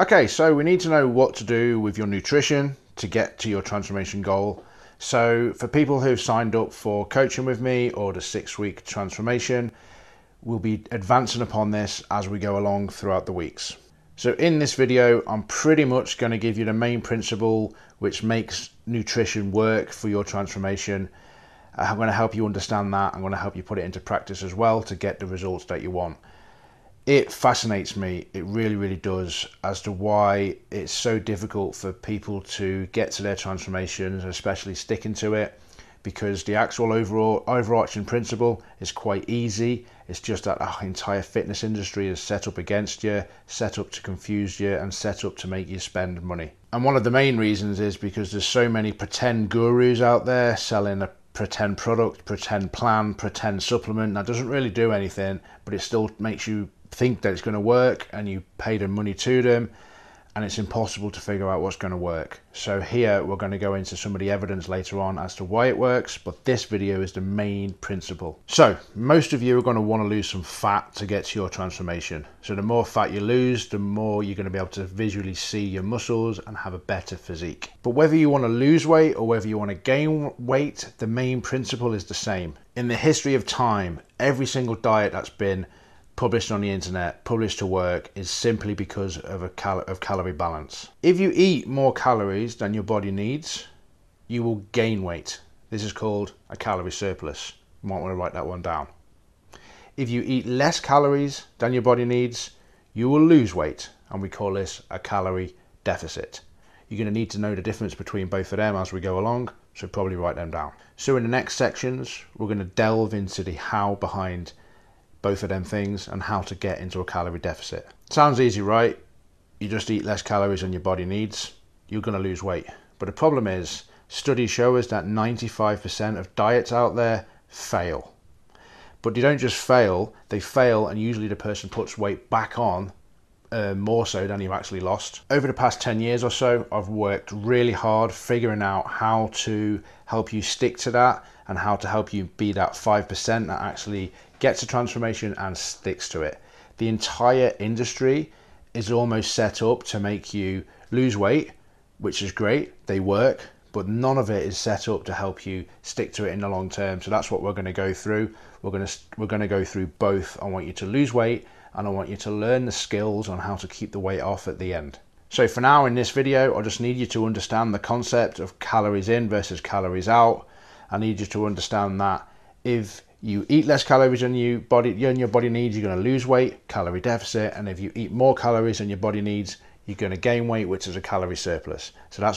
Okay, so we need to know what to do with your nutrition to get to your transformation goal. So for people who've signed up for coaching with me or the 6-week transformation, we'll be advancing upon this as we go along throughout the weeks. So in this video, I'm pretty much going to give you the main principle which makes nutrition work for your transformation. I'm going to help you understand that. I'm going to help you put it into practice as well to get the results that you want. It fascinates me, it really, really does, as to why it's so difficult for people to get to their transformations, especially sticking to it, because the actual overarching principle is quite easy. It's just that our entire fitness industry is set up against you, set up to confuse you, and set up to make you spend money. And one of the main reasons is because there's so many pretend gurus out there selling a pretend product, pretend plan, pretend supplement that doesn't really do anything, but it still makes you think that it's going to work, and you pay them money to them, and it's impossible to figure out what's going to work. So here we're going to go into some of the evidence later on as to why it works, but this video is the main principle. So most of you are going to want to lose some fat to get to your transformation. So the more fat you lose, the more you're going to be able to visually see your muscles and have a better physique. But whether you want to lose weight or whether you want to gain weight, the main principle is the same. In the history of time, every single diet that's been published on the internet, published to work, is simply because of a calorie balance. If you eat more calories than your body needs, you will gain weight. This is called a calorie surplus. You might want to write that one down. If you eat less calories than your body needs, you will lose weight, and we call this a calorie deficit. You're going to need to know the difference between both of them as we go along, so probably write them down. So in the next sections, we're going to delve into the how behind both of them things and how to get into a calorie deficit. Sounds easy, right? You just eat less calories than your body needs, you're going to lose weight. But the problem is, studies show us that 95% of diets out there fail. But they don't just fail, they fail, and usually the person puts weight back on more so than you've actually lost. Over the past 10 years or so, I've worked really hard figuring out how to help you stick to that and how to help you be that 5% that actually gets a transformation and sticks to it. The entire industry is almost set up to make you lose weight, which is great, they work, but none of it is set up to help you stick to it in the long term. So that's what we're going to go through. We're going to go through both. I want you to lose weight, and I want you to learn the skills on how to keep the weight off at the end. So for now in this video, I just need you to understand the concept of calories in versus calories out. I need you to understand that if you eat less calories than your body needs, you're going to lose weight, calorie deficit, and if you eat more calories than your body needs, you're going to gain weight, which is a calorie surplus. So that's what